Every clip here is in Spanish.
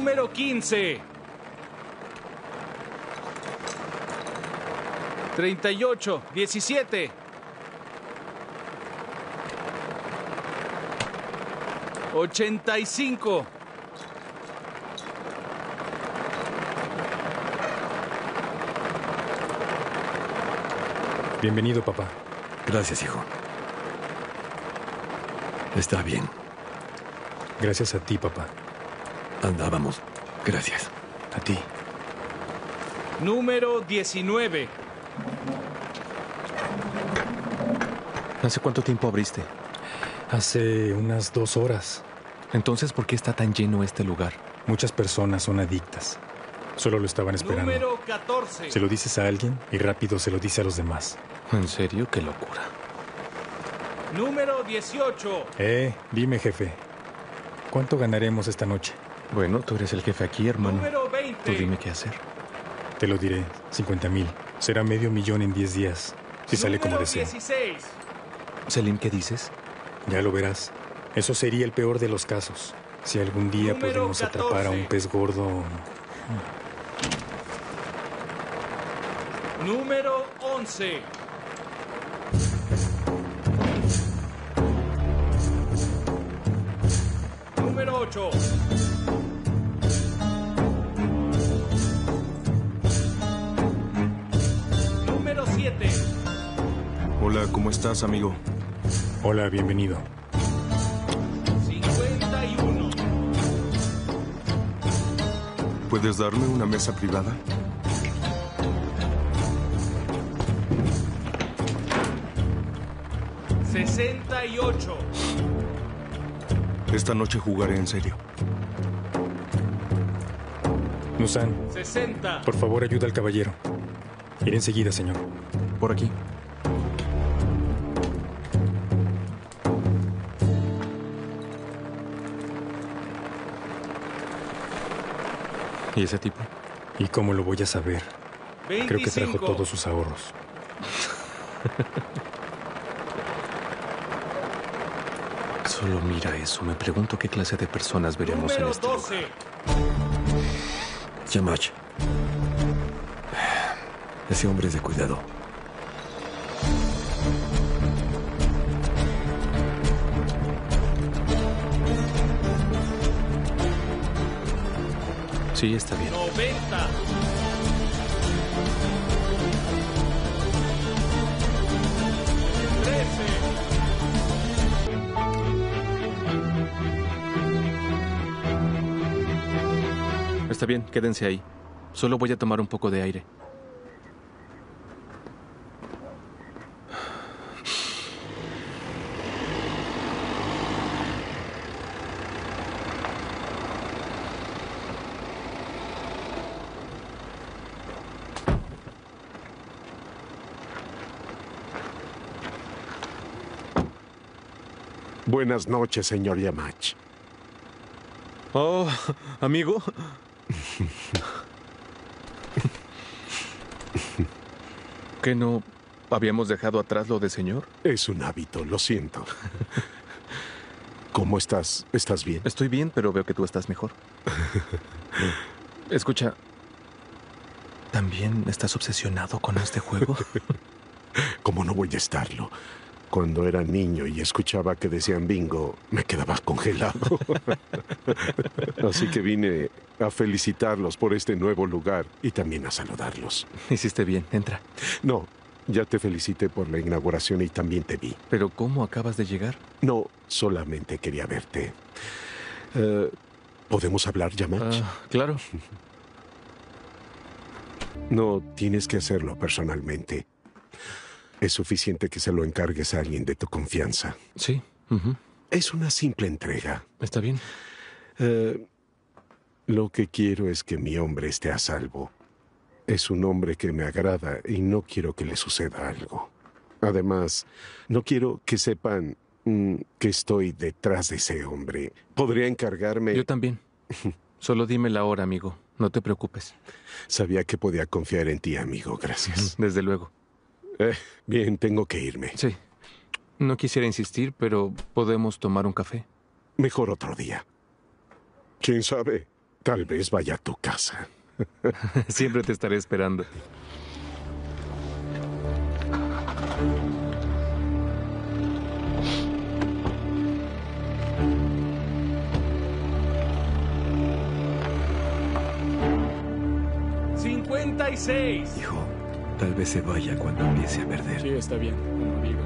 número 15. 38, 17. 85. Bienvenido, papá. Gracias, hijo. Está bien. Gracias a ti, papá. Anda, vamos. Gracias. A ti. Número 19. ¿Hace cuánto tiempo abriste? Hace unas 2 horas. Entonces, ¿por qué está tan lleno este lugar? Muchas personas son adictas. Solo lo estaban esperando. Número 14. Se lo dices a alguien y rápido se lo dice a los demás. ¿En serio? ¡Qué locura! Número 18. Dime, jefe. ¿Cuánto ganaremos esta noche? Bueno, tú eres el jefe aquí, hermano. Número 20. Tú dime qué hacer. Te lo diré. 50,000. Será $500,000 en 10 días. Si número sale como desea. 16. Selim, ¿qué dices? Ya lo verás. Eso sería el peor de los casos. Si algún día número podemos 14. Atrapar a un pez gordo... Número 11. Número 8. Número 7. Hola, ¿cómo estás, amigo? Hola, bienvenido. 51. ¿Puedes darme una mesa privada? Esta noche jugaré en serio. Nusan, 60. Por favor, ayuda al caballero. Iré enseguida, señor. Por aquí. ¿Y ese tipo? ¿Y cómo lo voy a saber? 25. Creo que trajo todos sus ahorros. Solo mira eso. Me pregunto qué clase de personas veremos en este lugar. Yamaç. Ese hombre es de cuidado. Sí, está bien. 90. Está bien, quédense ahí. Solo voy a tomar un poco de aire. Buenas noches, señor Yamaç. Oh, amigo... ¿Qué no habíamos dejado atrás lo de señor? Es un hábito, lo siento. ¿Cómo estás? ¿Estás bien? Estoy bien, pero veo que tú estás mejor. Escucha, ¿también estás obsesionado con este juego? ¿Cómo no voy a estarlo? Cuando era niño y escuchaba que decían bingo, me quedaba congelado. Así que vine a felicitarlos por este nuevo lugar y también a saludarlos. Hiciste bien, entra. No, ya te felicité por la inauguración y también te vi. ¿Pero cómo acabas de llegar? No, solamente quería verte. ¿Podemos hablar, Yamaç? Claro. No, tienes que hacerlo personalmente. Es suficiente que se lo encargues a alguien de tu confianza. Sí. Es una simple entrega. Está bien. Lo que quiero es que mi hombre esté a salvo. Es un hombre que me agrada y no quiero que le suceda algo. Además, no quiero que sepan que estoy detrás de ese hombre. ¿Podría encargarme? Yo también. Solo dime la hora, amigo. No te preocupes. Sabía que podía confiar en ti, amigo. Gracias. Desde luego. Bien, tengo que irme. Sí. No quisiera insistir, pero ¿podemos tomar un café? Mejor otro día. ¿Quién sabe? Tal vez vaya a tu casa. Siempre te estaré esperando. ¡56! Hijo, tal vez se vaya cuando empiece a perder. Sí, está bien, amigo.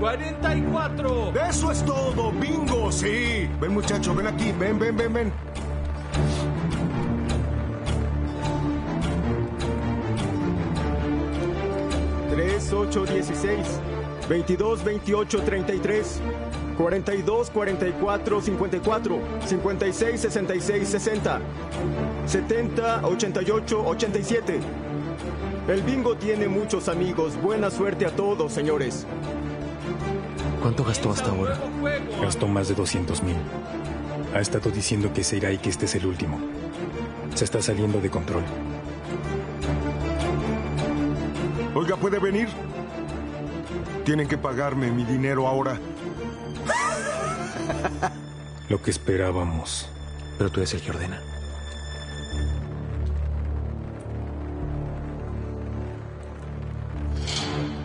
¡44! ¡Eso es todo, bingo! ¡Sí! Ven, muchacho, ven aquí. Ven, ven, ven, ven. ¡3, 8, 16! 22, 28, 33, 42, 44, 54, 56, 66, 60, 70, 88, 87. El bingo tiene muchos amigos. Buena suerte a todos, señores. ¿Cuánto gastó hasta ahora? Gastó más de 200,000. Ha estado diciendo que se irá y que este es el último. Se está saliendo de control. Oiga, ¿puede venir? Tienen que pagarme mi dinero ahora. Lo que esperábamos. Pero tú eres el que ordena.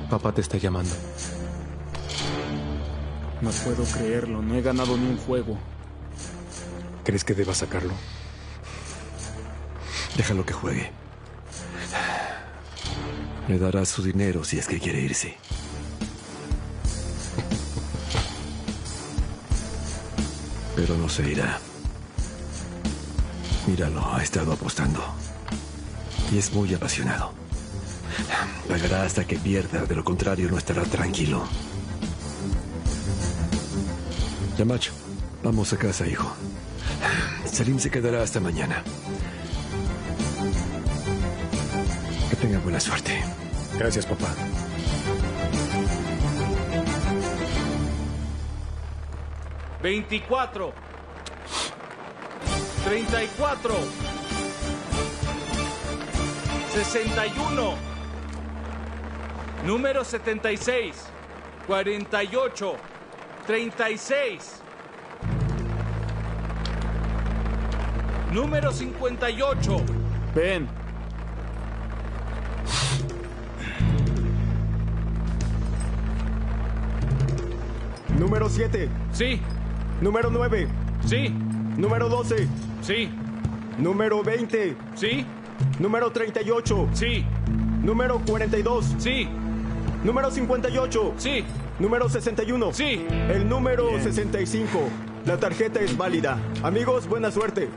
Papá te está llamando. No puedo creerlo. No he ganado ni un juego. ¿Crees que deba sacarlo? Déjalo que juegue. Le darás su dinero si es que quiere irse. Pero no se irá. Míralo, ha estado apostando. Y es muy apasionado. Pagará hasta que pierda, de lo contrario no estará tranquilo. Yamaç, vamos a casa, hijo. Selim se quedará hasta mañana. Que tenga buena suerte. Gracias, papá. ¡24! ¡34! ¡61! Número 76, 48, 36, número 58. Ven. Número 7. Sí. Número 9. Sí. Número 12. Sí. Número 20. Sí. Número 38. Sí. Número 42. Sí. Número 58. Sí. Número 61. Sí. El número 65. La tarjeta es válida. Amigos, buena suerte.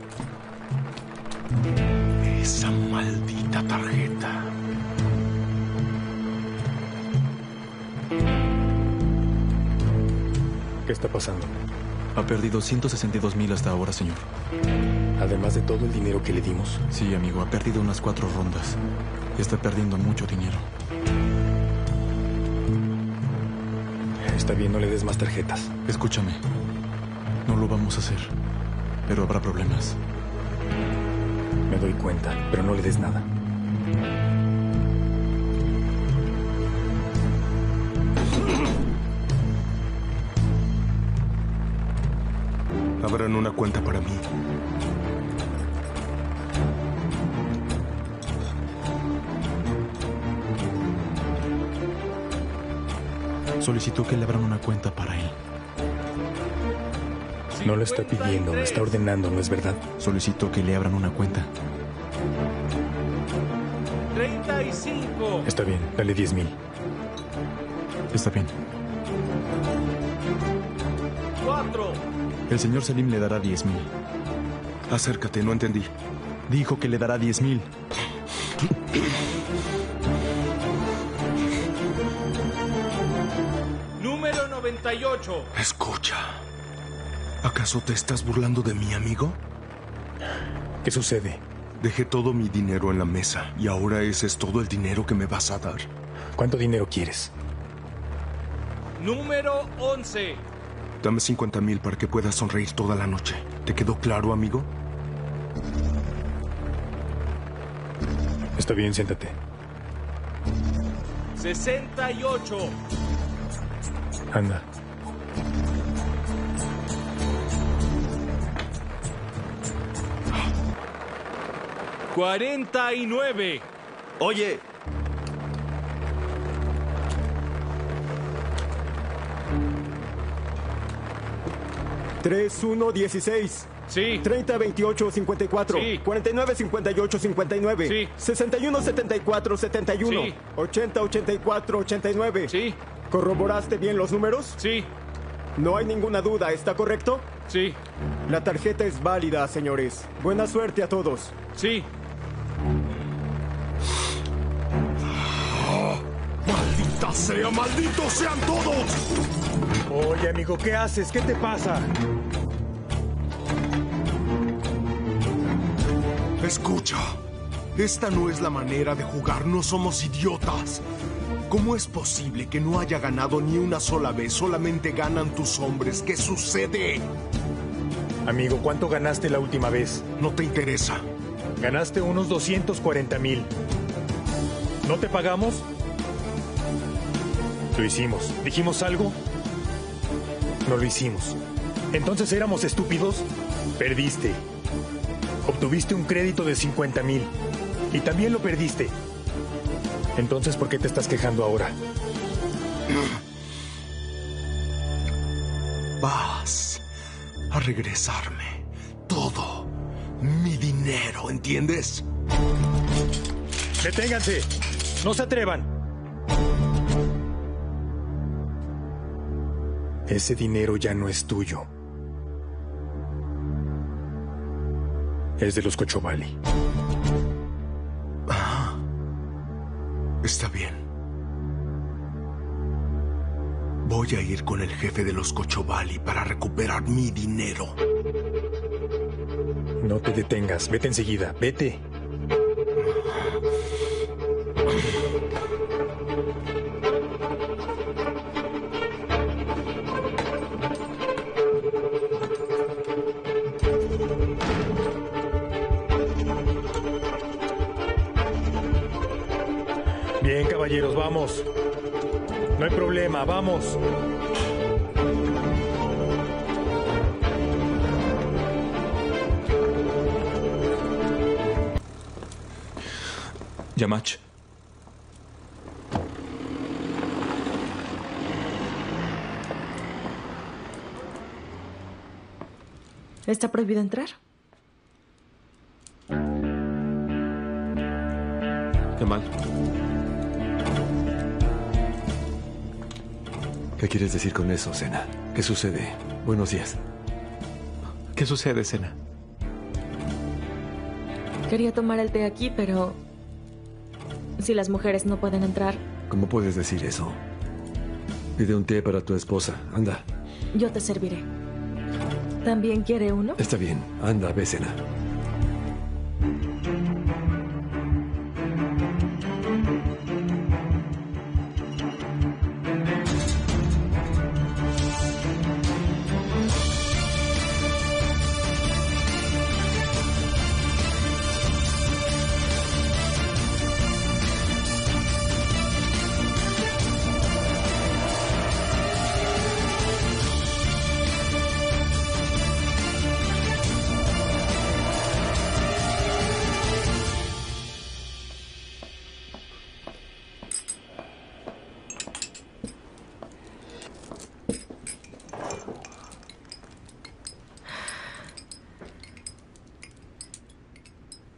Esa maldita tarjeta. ¿Qué está pasando? Ha perdido 162,000 hasta ahora, señor. Además de todo el dinero que le dimos. Sí, amigo, ha perdido unas 4 rondas. Está perdiendo mucho dinero. Está bien, no le des más tarjetas. Escúchame, no lo vamos a hacer, pero habrá problemas. Me doy cuenta, pero no le des nada. Abran una cuenta para mí. Solicitó que le abran una cuenta para él. No lo está pidiendo, lo está ordenando, ¿no es verdad? Solicitó que le abran una cuenta. 35. Está bien, dale 10,000. Está bien. 4. El señor Selim le dará 10,000. Acércate, no entendí. Dijo que le dará 10,000. Escucha, ¿acaso te estás burlando de mí, amigo? ¿Qué sucede? Dejé todo mi dinero en la mesa y ahora ese es todo el dinero que me vas a dar. ¿Cuánto dinero quieres? Número 11. Dame 50,000 para que puedas sonreír toda la noche. ¿Te quedó claro, amigo? Está bien, siéntate. 68. Anda. 49. Oye. (3, 1, 16). Sí. 30, 28, 54. Sí. 49, 58, 59. Sí. 61, 74, 71. Sí. 80, 84, 89. Sí. ¿Corroboraste bien los números? Sí. No hay ninguna duda, ¿está correcto? Sí. La tarjeta es válida, señores. Buena suerte a todos. Sí. Oh, ¡maldita sea! ¡Malditos sean todos! Oye, amigo, ¿qué haces? ¿Qué te pasa? Escucha, esta no es la manera de jugar, no somos idiotas. ¿Cómo es posible que no haya ganado ni una sola vez? Solamente ganan tus hombres, ¿qué sucede? Amigo, ¿cuánto ganaste la última vez? No te interesa. Ganaste unos 240,000. ¿No te pagamos? Lo hicimos. ¿Dijimos algo? No lo hicimos. ¿Entonces éramos estúpidos? Perdiste. Obtuviste un crédito de 50,000. Y también lo perdiste. Entonces, ¿por qué te estás quejando ahora? Vas a regresarme todo mi dinero, ¿entiendes? ¡Deténganse! ¡No se atrevan! Ese dinero ya no es tuyo. Es de los Kochovaly. Ah, está bien. Voy a ir con el jefe de los Kochovaly para recuperar mi dinero. No te detengas, vete enseguida, vete. Bien, caballeros, vamos. No hay problema, vamos. Yamaç. ¿Está prohibido entrar? Kemal. ¿Qué quieres decir con eso, Sena? ¿Qué sucede? Buenos días. ¿Qué sucede, Sena? Quería tomar el té aquí, pero... si las mujeres no pueden entrar... ¿Cómo puedes decir eso? Pide un té para tu esposa. Anda. Yo te serviré. ¿También quiere uno? Está bien. Anda, ve, Sena.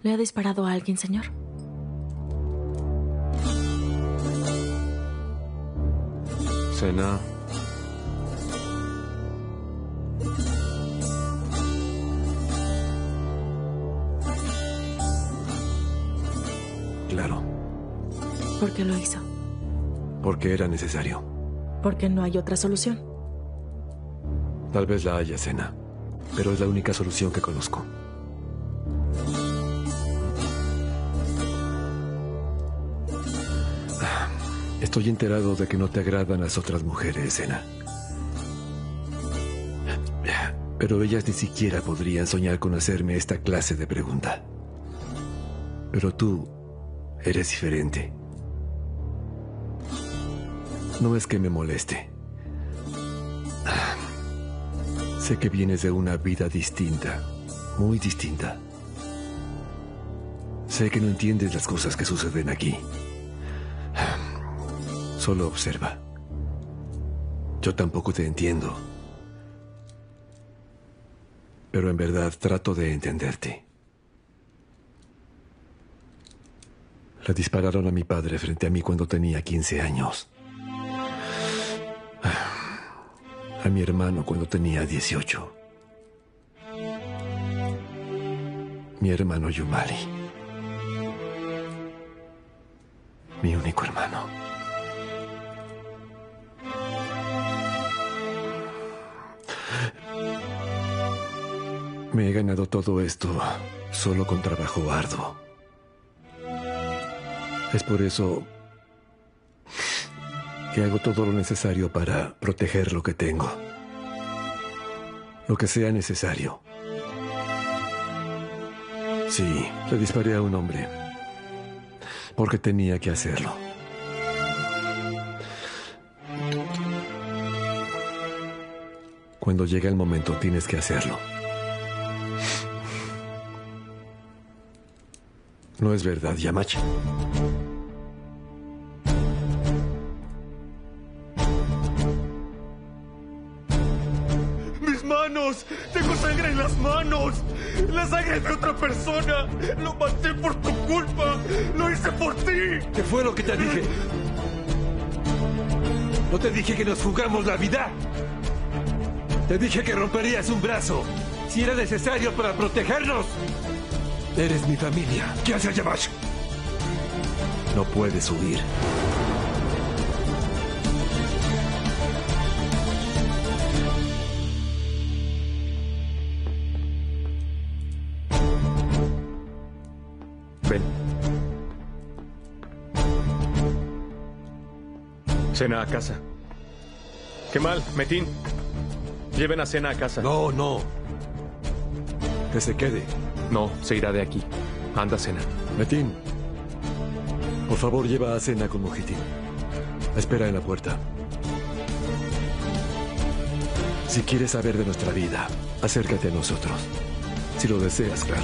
¿Le ha disparado a alguien, señor? Sena. Claro. ¿Por qué lo hizo? Porque era necesario. Porque no hay otra solución. Tal vez la haya, Sena, pero es la única solución que conozco. Estoy enterado de que no te agradan las otras mujeres, Sena. Pero ellas ni siquiera podrían soñar con hacerme esta clase de pregunta. Pero tú eres diferente. No es que me moleste. Sé que vienes de una vida distinta, muy distinta. Sé que no entiendes las cosas que suceden aquí. Solo observa. Yo tampoco te entiendo. Pero en verdad trato de entenderte. Le dispararon a mi padre frente a mí cuando tenía 15 años. A mi hermano cuando tenía 18. Mi hermano Cumali. Mi único hermano. Me he ganado todo esto solo con trabajo arduo. Es por eso que hago todo lo necesario para proteger lo que tengo. Lo que sea necesario. Sí, le disparé a un hombre. Porque tenía que hacerlo. Cuando llega el momento, tienes que hacerlo. ¿No es verdad, Yamaç? ¡Mis manos! ¡Tengo sangre en las manos! ¡La sangre de otra persona! ¡Lo maté por tu culpa! ¡Lo hice por ti! ¿Qué fue lo que te dije? ¿No te dije que nos jugamos la vida? Te dije que romperías un brazo si era necesario para protegernos. Eres mi familia. ¿Qué haces, Yamaç? No puedes huir. Ven. Sena a casa. Kemal, Metin, lleven a Sena a casa. No, no. Que se quede. No, se irá de aquí. Anda, Sena. Metin, por favor, lleva a Sena con Muhittin. Espera en la puerta. Si quieres saber de nuestra vida, acércate a nosotros. Si lo deseas, claro.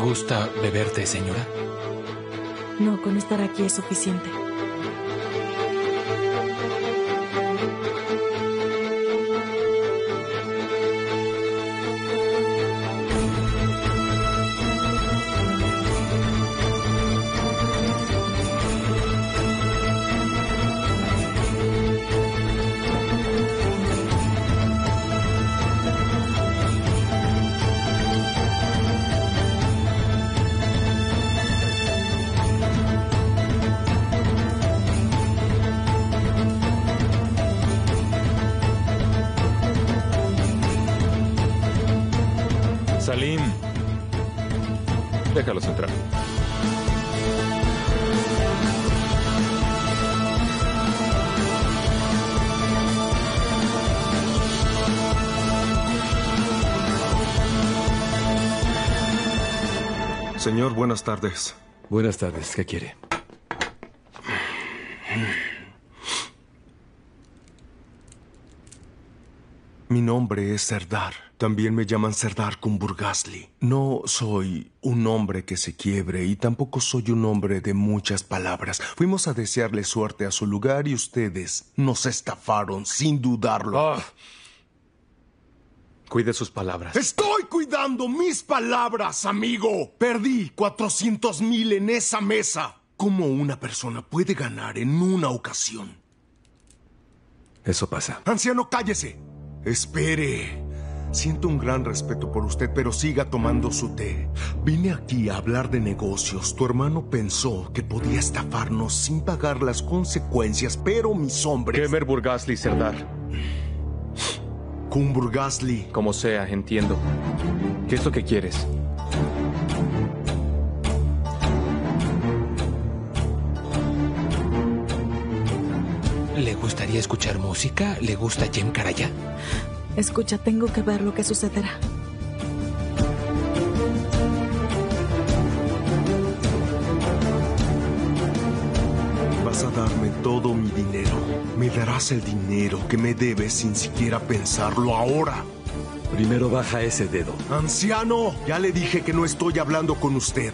¿Gusta beberte, señora? No, con estar aquí es suficiente. Salim, déjalos entrar. Señor, buenas tardes. Buenas tardes, ¿qué quiere? Mi nombre es Serdar. También me llaman Serdar Kumburgasli. No soy un hombre que se quiebre y tampoco soy un hombre de muchas palabras. Fuimos a desearle suerte a su lugar y ustedes nos estafaron sin dudarlo. Oh. Cuide sus palabras. ¡Estoy cuidando mis palabras, amigo! Perdí 400,000 en esa mesa. ¿Cómo una persona puede ganar en una ocasión? Eso pasa. Anciano, cállese. Espere, siento un gran respeto por usted, pero siga tomando su té. Vine aquí a hablar de negocios. Tu hermano pensó que podía estafarnos sin pagar las consecuencias, pero mis hombres... Kemer Burgasli, Serdar. Kumburgasli. Como sea, entiendo. ¿Qué es lo que quieres? gustaría escuchar música? ¿Le gusta Yem Karaya? Escucha, tengo que ver lo que sucederá. Vas a darme todo mi dinero. Me darás el dinero que me debes sin siquiera pensarlo ahora. Primero baja ese dedo. ¡Anciano! Ya le dije que no estoy hablando con usted.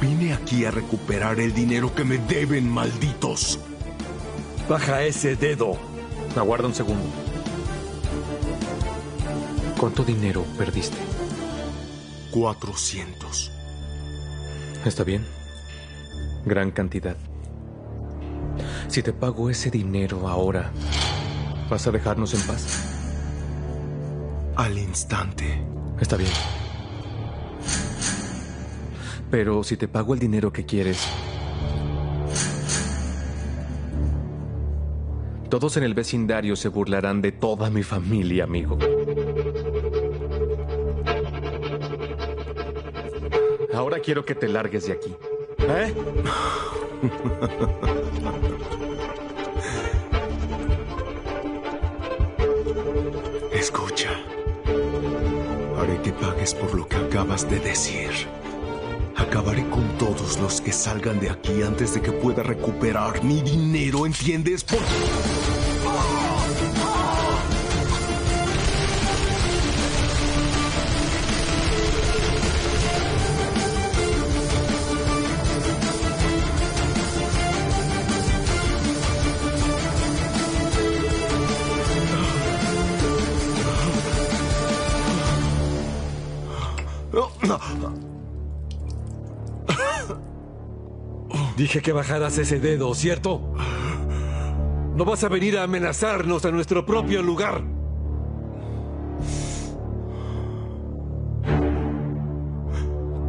Vine aquí a recuperar el dinero que me deben, malditos. Baja ese dedo. Aguarda un segundo. ¿Cuánto dinero perdiste? 400. Está bien. Gran cantidad. Si te pago ese dinero ahora, ¿vas a dejarnos en paz? Al instante. Está bien. Pero si te pago el dinero que quieres... Todos en el vecindario se burlarán de toda mi familia, amigo. Ahora quiero que te largues de aquí. ¿Eh? Escucha. Haré que pagues por lo que acabas de decir. Acabaré con todos los que salgan de aquí antes de que pueda recuperar mi dinero, ¿entiendes? Por... Dije que bajaras ese dedo, ¿cierto? No vas a venir a amenazarnos a nuestro propio lugar.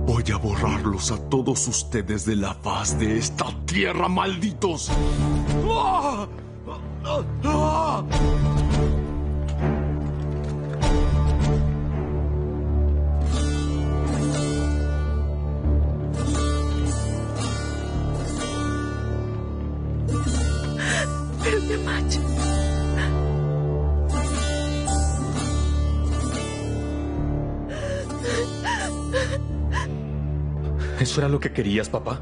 Voy a borrarlos a todos ustedes de la faz de esta tierra, malditos. ¿Eso era lo que querías, papá?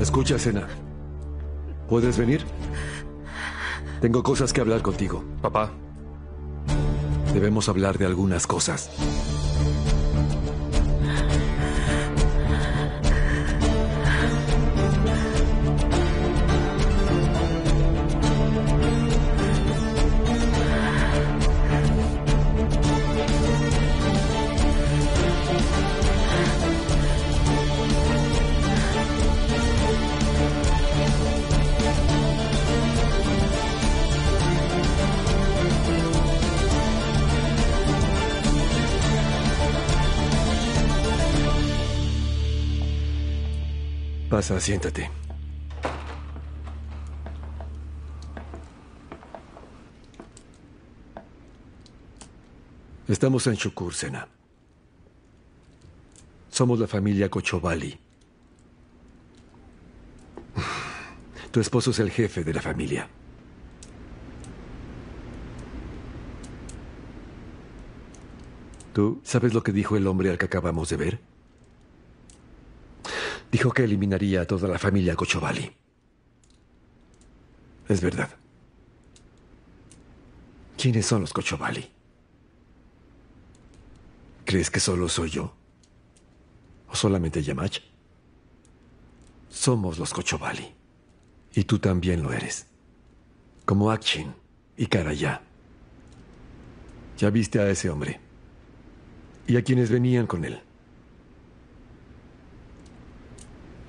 Escucha, Sena. ¿Puedes venir? Tengo cosas que hablar contigo. Papá. Debemos hablar de algunas cosas. Pasa, siéntate. Estamos en Çukur, Sena. Somos la familia Koçovalı. Tu esposo es el jefe de la familia. ¿Tú sabes lo que dijo el hombre al que acabamos de ver? Dijo que eliminaría a toda la familia Koçovalı. Es verdad. ¿Quiénes son los Koçovalı? ¿Crees que solo soy yo? ¿O solamente Yamaç? Somos los Koçovalı. Y tú también lo eres. Como Akşin y Karaya. Ya viste a ese hombre. y a quienes venían con él.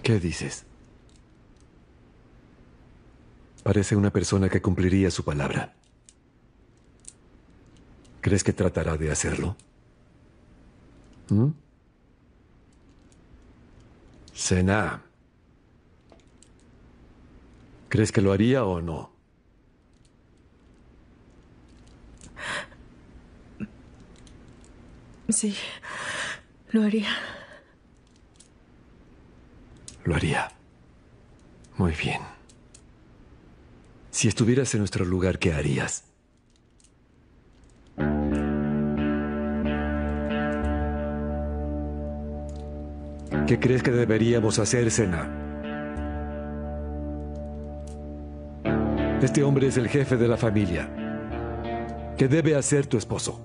¿Qué dices? Parece una persona que cumpliría su palabra. ¿Crees que tratará de hacerlo? ¿Mm? Sena. ¿Crees que lo haría o no? Sí, lo haría. Lo haría. Muy bien. Si estuvieras en nuestro lugar, ¿qué harías? ¿Qué crees que deberíamos hacer, Sena? Este hombre es el jefe de la familia. ¿Qué debe hacer tu esposo?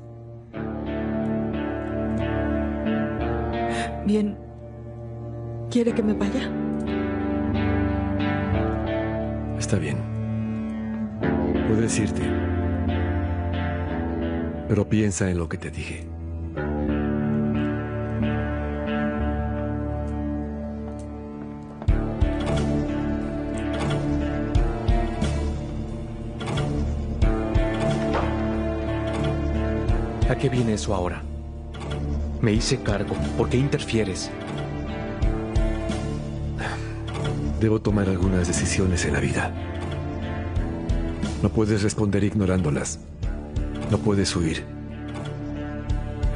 Bien. ¿Quiere que me vaya? Está bien. Puedes irte, pero piensa en lo que te dije. ¿A qué viene eso ahora? Me hice cargo. ¿Por qué interfieres? Debo tomar algunas decisiones en la vida. No puedes responder ignorándolas. No puedes huir.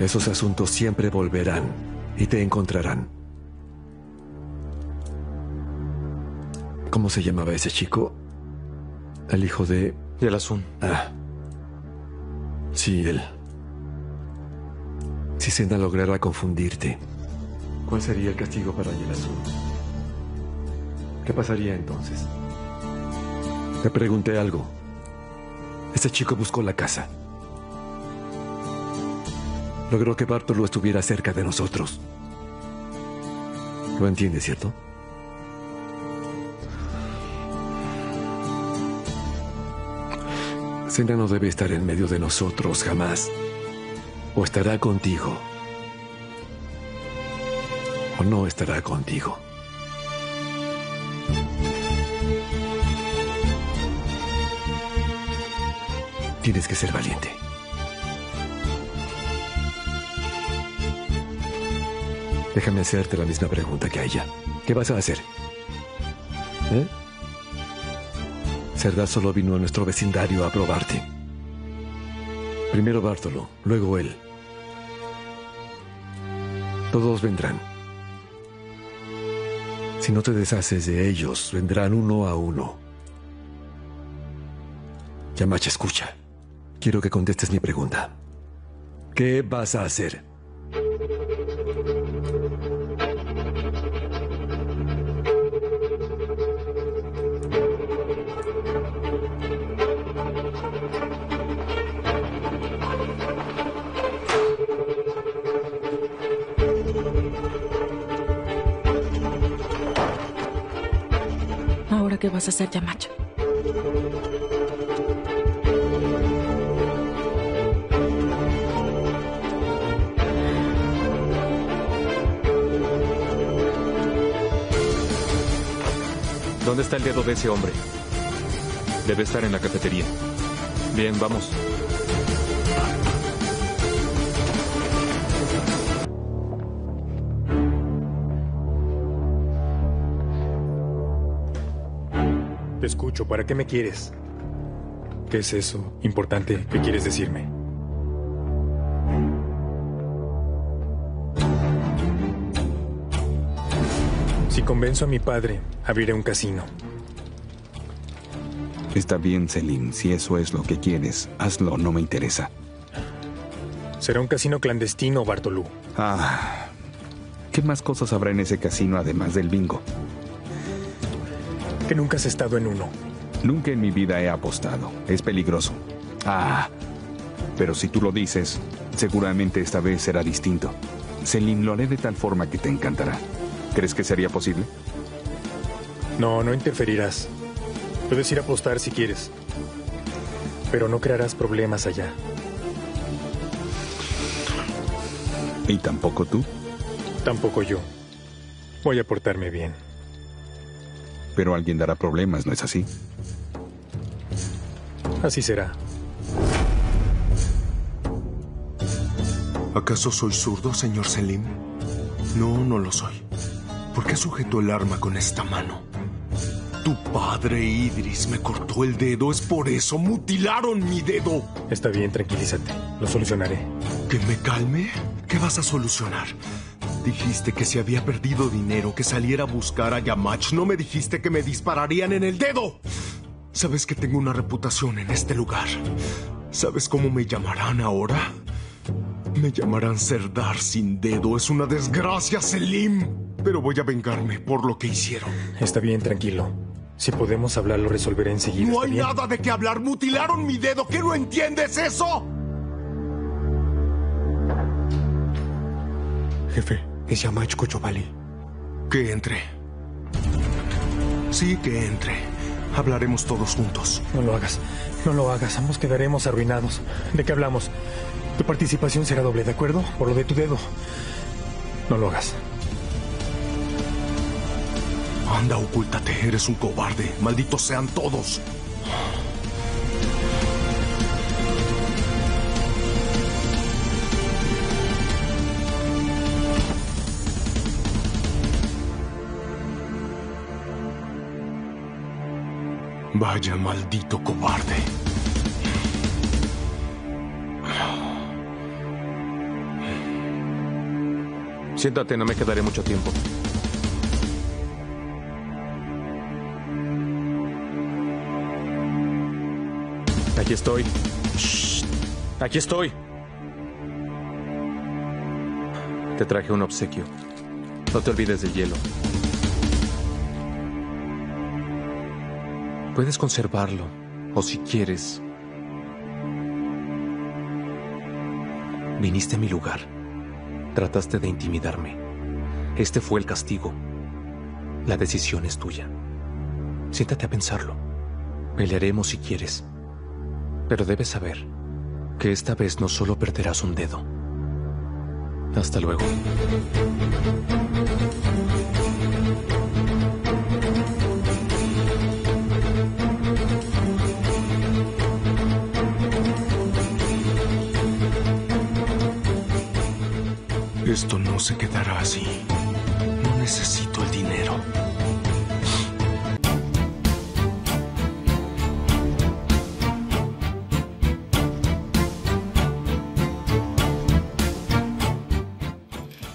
Esos asuntos siempre volverán y te encontrarán. ¿Cómo se llamaba ese chico? El hijo de... Yelazun. Ah. Sí, él. Si Sena lograra confundirte, ¿cuál sería el castigo para Yelazun? ¿Qué pasaría entonces? Te pregunté algo. Ese chico buscó la casa. Logró que Vartolu estuviera cerca de nosotros. ¿Lo entiendes, cierto? Sena no debe estar en medio de nosotros jamás. O estará contigo. O no estará contigo. Tienes que ser valiente. Déjame hacerte la misma pregunta que a ella. ¿Qué vas a hacer? ¿Eh? Serdar solo vino a nuestro vecindario a probarte. Primero Vartolu, luego él. Todos vendrán. Si no te deshaces de ellos, vendrán uno a uno. Yamaç, escucha. Quiero que contestes mi pregunta. ¿Qué vas a hacer? ¿Ahora qué vas a hacer, Yamaç? ¿Dónde está el dedo de ese hombre? Debe estar en la cafetería. Bien, vamos. Te escucho. ¿Para qué me quieres? ¿Qué es eso importante que quieres decirme? Si convenzo a mi padre, abriré un casino. Está bien, Selim. Si eso es lo que quieres, hazlo. No me interesa. Será un casino clandestino, Vartolu. Ah. ¿Qué más cosas habrá en ese casino además del bingo? Que nunca has estado en uno. Nunca en mi vida he apostado. Es peligroso. Ah. Pero si tú lo dices, seguramente esta vez será distinto. Selim, lo haré de tal forma que te encantará. ¿Crees que sería posible? No, no interferirás. Puedes ir a apostar si quieres. Pero no crearás problemas allá. ¿Y tampoco tú? Tampoco yo. Voy a portarme bien. Pero alguien dará problemas, ¿no es así? Así será. ¿Acaso soy zurdo, señor Selim? No, no lo soy. ¿Por qué sujetó el arma con esta mano? Tu padre, Idris, me cortó el dedo. Es por eso. Mutilaron mi dedo. Está bien, tranquilízate. Lo solucionaré. ¿Que me calme? ¿Qué vas a solucionar? Dijiste que si había perdido dinero, que saliera a buscar a Yamaç. No me dijiste que me dispararían en el dedo. Sabes que tengo una reputación en este lugar. ¿Sabes cómo me llamarán ahora? Me llamarán Serdar sin dedo. Es una desgracia, Selim. Pero voy a vengarme por lo que hicieron. Está bien, tranquilo. Si podemos hablar, lo resolveré enseguida. No hay nada de qué hablar. Mutilaron mi dedo. ¿Qué no entiendes eso? Jefe, es Yamaç Koçovalı. Que entre. Sí, que entre. Hablaremos todos juntos. No lo hagas. No lo hagas. Ambos quedaremos arruinados. ¿De qué hablamos? Tu participación será doble, ¿de acuerdo? Por lo de tu dedo. No lo hagas. Anda, ocúltate. Eres un cobarde. Malditos sean todos. Vaya maldito cobarde. Siéntate, no me quedaré mucho tiempo. Aquí estoy. Shh. Aquí estoy. Te traje un obsequio. No te olvides del hielo. Puedes conservarlo, o si quieres. Viniste a mi lugar. Trataste de intimidarme. Este fue el castigo. La decisión es tuya. Siéntate a pensarlo. Pelearemos si quieres. Pero debes saber que esta vez no solo perderás un dedo. Hasta luego. Esto no se quedará así. No necesito el dinero.